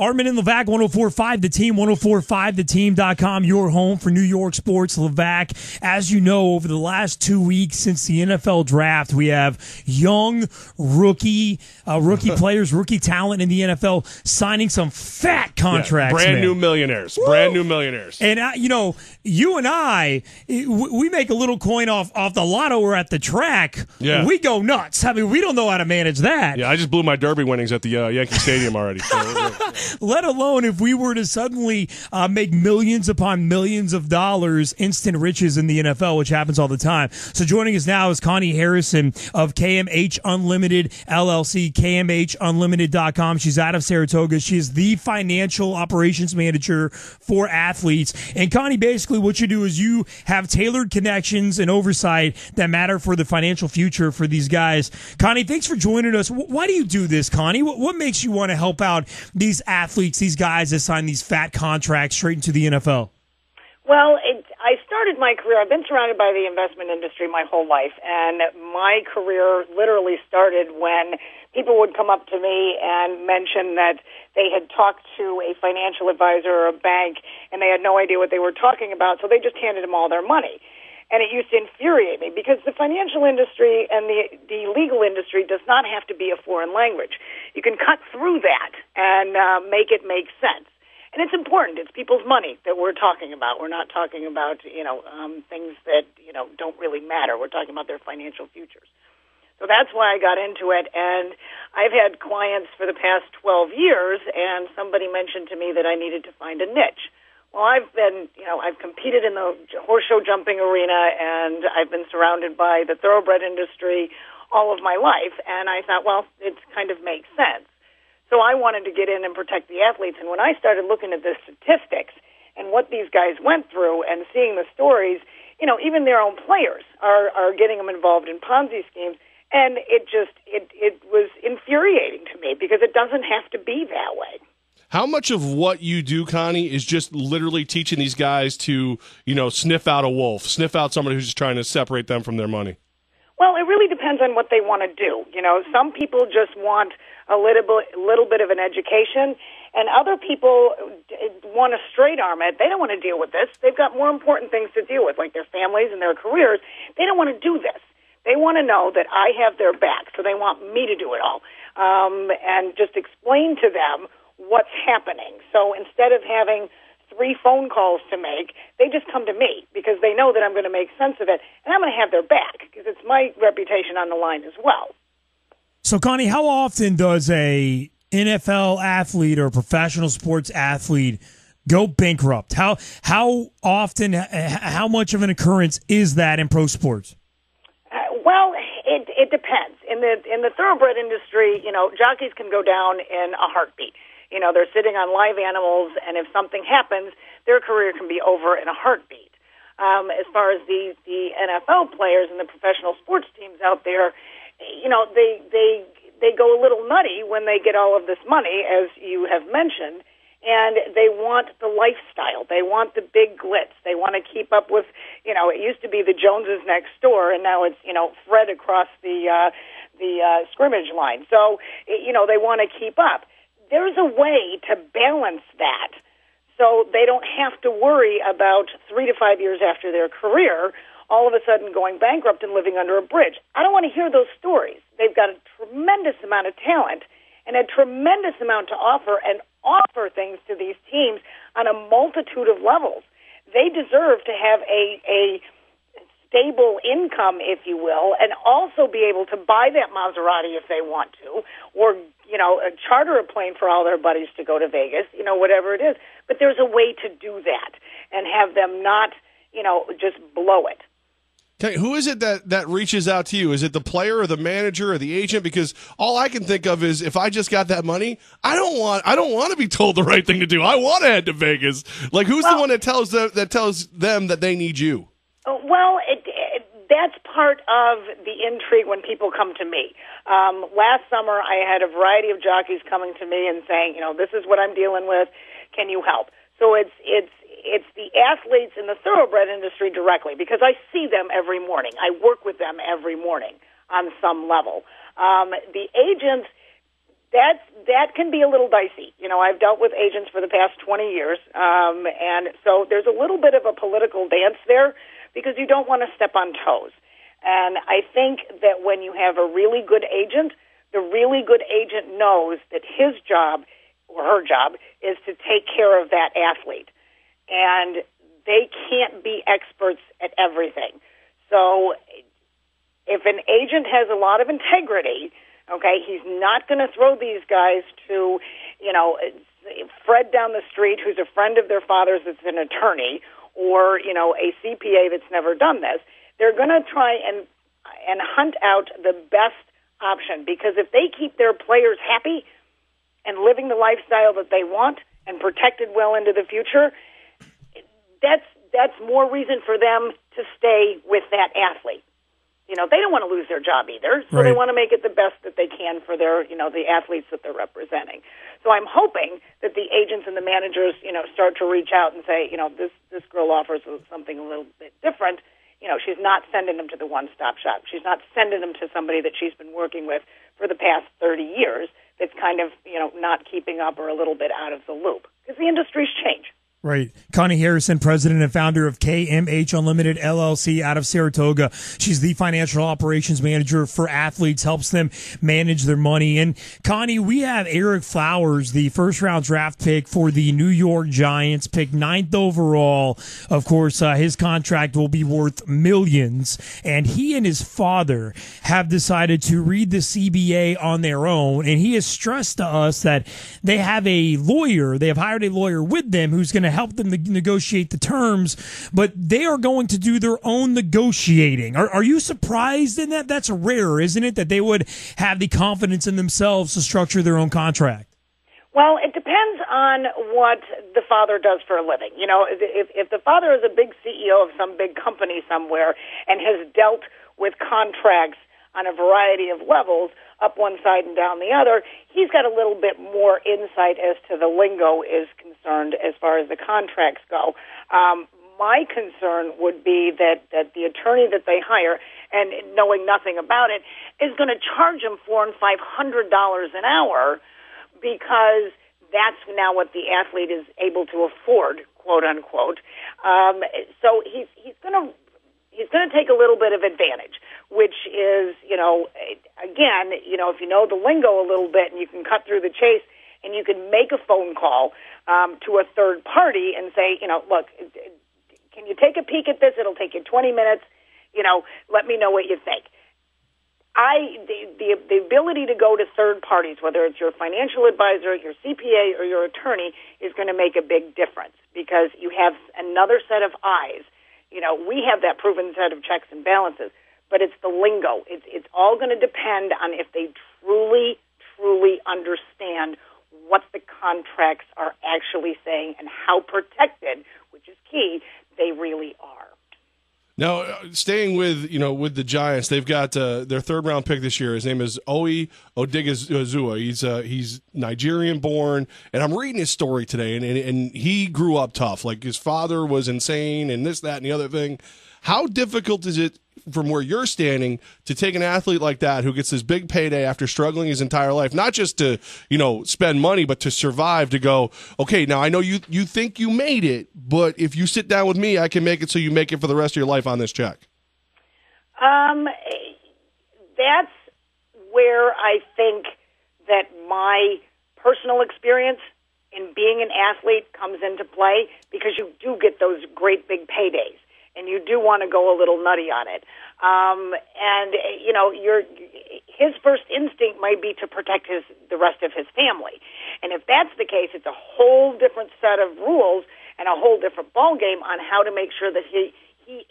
Armen and Levack, 104.5 The Team, 104.5theteam.com, your home for New York sports. Levack, as you know, over the last 2 weeks since the NFL draft, we have young rookie players, rookie talent in the NFL signing some fat contracts. Yeah, brand new millionaires. Woo! Brand new millionaires. And, you know, you and I, we make a little coin off the lotto or at the track. Yeah. We go nuts. I mean, we don't know how to manage that. Yeah, I just blew my derby winnings at the Yankee Stadium already. Let alone if we were to suddenly make millions upon millions of dollars, instant riches in the NFL, which happens all the time. So joining us now is Konnie Harrison of KMH Unlimited LLC, KMHUnlimited.com. She's out of Saratoga. She is the financial operations manager for athletes. And Konnie, basically what you do is you have tailored connections and oversight that matter for the financial future for these guys. Konnie, thanks for joining us. Why do you do this, Konnie? What makes you want to help out these athletes, these guys that sign these fat contracts straight into the NFL? Well, I started my career. I've been surrounded by the investment industry my whole life, and my career literally started when people would come up to me and mention that they had talked to a financial advisor or a bank, and they had no idea what they were talking about, so they just handed them all their money. And it used to infuriate me because the financial industry and the legal industry does not have to be a foreign language. You can cut through that and make it make sense. And it's important. It's people's money that we're talking about. We're not talking about, you know, things that, you know, don't really matter. We're talking about their financial futures. So that's why I got into it. And I've had clients for the past 12 years, and somebody mentioned to me that I needed to find a niche. Well, I've competed in the horse show jumping arena, and I've been surrounded by the thoroughbred industry all of my life, and I thought, well, it kind of makes sense. So I wanted to get in and protect the athletes, and when I started looking at the statistics and what these guys went through and seeing the stories, you know, even their own players are getting them involved in Ponzi schemes, and it was infuriating to me because it doesn't have to be that way. How much of what you do, Konnie, is just literally teaching these guys to, you know, sniff out a wolf, sniff out somebody who's just trying to separate them from their money? Well, it really depends on what they want to do. You know, some people just want a little bit of an education, and other people want to straight arm it. They don't want to deal with this. They've got more important things to deal with, like their families and their careers. They don't want to do this. They want to know that I have their back, so they want me to do it all, and just explain to them what's happening. So instead of having 3 phone calls to make, they just come to me because they know that I'm going to make sense of it, and I'm going to have their back because it's my reputation on the line as well. So, Konnie, how often does a NFL athlete or professional sports athlete go bankrupt? How often, how much of an occurrence is that in pro sports? Well, it depends. In the thoroughbred industry, you know, jockeys can go down in a heartbeat. You know, they're sitting on live animals, and if something happens, their career can be over in a heartbeat. As far as the NFL players and the professional sports teams out there, you know, they go a little nutty when they get all of this money, as you have mentioned, and they want the lifestyle. They want the big glitz. They want to keep up with, you know, it used to be the Joneses next door, and now it's, you know, Fred across the scrimmage line. So, you know, they want to keep up. There's a way to balance that so they don't have to worry about 3 to 5 years after their career all of a sudden going bankrupt and living under a bridge. I don't want to hear those stories. They've got a tremendous amount of talent and a tremendous amount to offer and offer things to these teams on a multitude of levels. They deserve to have a stable income, if you will, and also be able to buy that Maserati if they want to, or, you know, charter a plane for all their buddies to go to Vegas, you know, whatever it is. But there's a way to do that and have them not, you know, just blow it. Okay, who is it that reaches out to you? Is it the player or the manager or the agent? Because all I can think of is if I just got that money, I don't want to be told the right thing to do. I want to head to Vegas. Like, who's the one that tells them that they need you? Well, that's part of the intrigue when people come to me. Last summer, I had a variety of jockeys coming to me and saying, you know, this is what I'm dealing with. Can you help? So it's the athletes in the thoroughbred industry directly because I see them every morning. I work with them every morning on some level. The agents, that can be a little dicey. You know, I've dealt with agents for the past 20 years, and so there's a little bit of a political dance there because you don't want to step on toes. And I think that when you have a really good agent, the really good agent knows that his job or her job is to take care of that athlete. And they can't be experts at everything. So if an agent has a lot of integrity, okay, he's not going to throw these guys to, you know, Fred down the street who's a friend of their father's that's an attorney or, you know, a CPA that's never done this. They're going to try and hunt out the best option, because if they keep their players happy and living the lifestyle that they want and protected well into the future, that's more reason for them to stay with that athlete. You know, they don't want to lose their job either, so Right. They want to make it the best that they can for their, you know, the athletes that they're representing. So I'm hoping that the agents and the managers, you know, start to reach out and say, you know, this girl offers something a little bit different. You know, she's not sending them to the one-stop shop. She's not sending them to somebody that she's been working with for the past 30 years that's kind of, you know, not keeping up or a little bit out of the loop, because the industries change. Right. Konnie Harrison, president and founder of KMH Unlimited, LLC, out of Saratoga. She's the financial operations manager for athletes, helps them manage their money. And, Konnie, we have Eric Flowers, the first-round draft pick for the New York Giants, picked 9th overall. Of course, his contract will be worth millions. And he and his father have decided to read the CBA on their own. And he has stressed to us that they have a lawyer. They have hired a lawyer with them who's going to help them negotiate the terms, but they are going to do their own negotiating. Are you surprised in that? That's rare, isn't it, that they would have the confidence in themselves to structure their own contract? Well, it depends on what the father does for a living. You know, if the father is a big CEO of some big company somewhere and has dealt with contracts on a variety of levels, up one side and down the other, he's got a little bit more insight as to the lingo is concerned as far as the contracts go. My concern would be that the attorney that they hire, and knowing nothing about it, is going to charge him $400 and $500 an hour, because that's now what the athlete is able to afford, quote unquote. So he's going to take a little bit of advantage, which is, you know, again, you know, if you know the lingo a little bit and you can cut through the chase and you can make a phone call to a third party and say, you know, look, can you take a peek at this? It'll take you 20 minutes. You know, let me know what you think. The ability to go to third parties, whether it's your financial advisor, your CPA, or your attorney, is going to make a big difference, because you have another set of eyes. You know, we have that proven set of checks and balances, but it's the lingo. It's all going to depend on if they truly, truly understand what the contracts are actually saying and how protected, which is key, they really are. Now, staying with, you know, with the Giants, they've got their third round pick this year. His name is Oi Odiguzua. He's Nigerian born, and I'm reading his story today, and he grew up tough. Like, his father was insane, and this, that, and the other thing. How difficult is it, from where you're standing, to take an athlete like that who gets this big payday after struggling his entire life, not just to, you know, spend money, but to survive, to go, okay, now I know you think you made it, but if you sit down with me, I can make it so you make it for the rest of your life on this check? That's where I think that my personal experience in being an athlete comes into play, because you do get those great big paydays. And you do want to go a little nutty on it. And, you know, his first instinct might be to protect the rest of his family. And if that's the case, it's a whole different set of rules and a whole different ballgame on how to make sure that he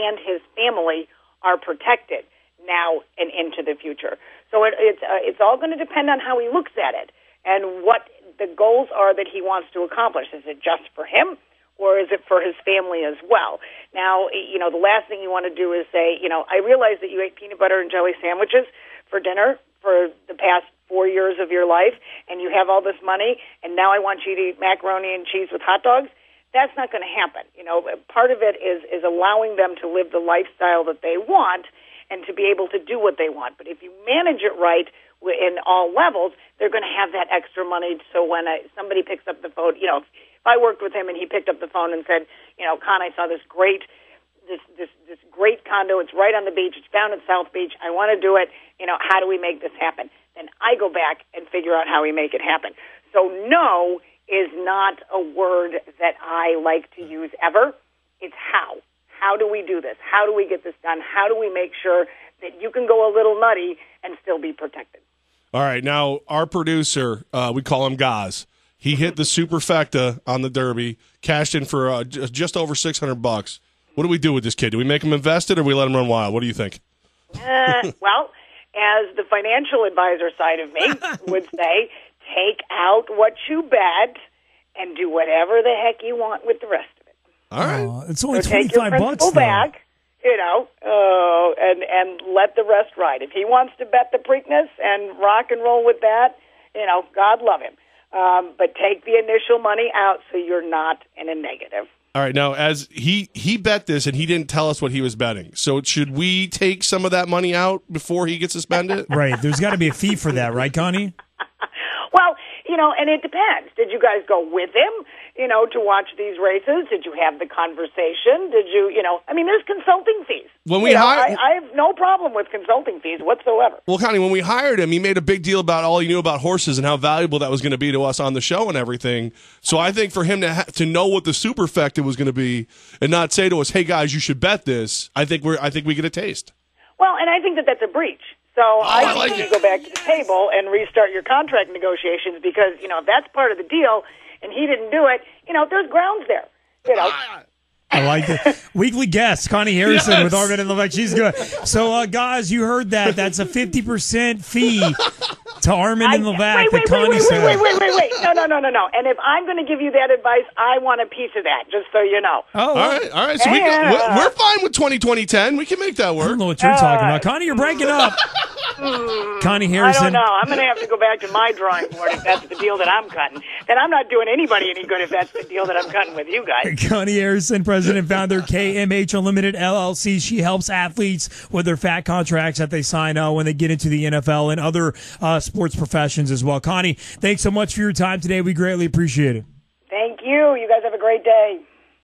and his family are protected now and into the future. So it's all going to depend on how he looks at it and what the goals are that he wants to accomplish. Is it just for him? Or is it for his family as well? Now, you know, the last thing you want to do is say, you know, I realize that you ate peanut butter and jelly sandwiches for dinner for the past 4 years of your life, and you have all this money, and now I want you to eat macaroni and cheese with hot dogs. That's not going to happen. You know, part of it is allowing them to live the lifestyle that they want and to be able to do what they want. But if you manage it right in all levels, they're going to have that extra money. So when somebody picks up the phone, you know, if I worked with him and he picked up the phone and said, you know, Con, I saw this great condo. It's right on the beach. It's down in South Beach. I want to do it. You know, how do we make this happen? Then I go back and figure out how we make it happen. So no is not a word that I like to use ever. It's how. How do we do this? How do we get this done? How do we make sure that you can go a little nutty and still be protected? All right. Now, our producer, we call him Gaz. He hit the superfecta on the Derby, cashed in for just over $600. What do we do with this kid? Do we make him invested or we let him run wild? What do you think? Well, as the financial advisor side of me would say, take out what you bet and do whatever the heck you want with the rest of it. All right. It's only so $25. Go back, you know, and let the rest ride. If he wants to bet the Preakness and rock and roll with that, you know, God love him. But take the initial money out so you're not in a negative. All right, now, as he bet this, and he didn't tell us what he was betting. So should we take some of that money out before he gets to spend it? Right. There's got to be a fee for that, right, Konnie? Well, you know, and it depends. Did you guys go with him, you know, to watch these races? Did you have the conversation? Did you know, I mean, there's consulting fees. When we I have no problem with consulting fees whatsoever. Well, Konnie, when we hired him, he made a big deal about all he knew about horses and how valuable that was going to be to us on the show and everything. So I think for him to know what the superfecta was going to be and not say to us, "Hey guys, you should bet this," I think we get a taste. Well, and I think that that's a breach. So I think you go back to the table and restart your contract negotiations because, you know, if that's part of the deal and he didn't do it, you know, there's grounds there. You know. I like it. Weekly guest, Konnie Harrison with Armen and Levack. She's good. So, guys, you heard that. That's a 50% fee to Armen and Levack that Konnie said. Wait. No. And if I'm going to give you that advice, I want a piece of that, just so you know. Oh, all right. So we're fine with 20-20-10. We can make that work. I don't know what you're talking about. Konnie, you're breaking up. Konnie Harrison. I don't know. I'm going to have to go back to my drawing board if that's the deal that I'm cutting. And I'm not doing anybody any good if that's the deal that I'm cutting with you guys. Konnie Harrison, president and founder KMH Unlimited LLC. She helps athletes with their fat contracts that they sign when they get into the NFL and other sports professions as well. Konnie, thanks so much for your time today. We greatly appreciate it. Thank you. You guys have a great day.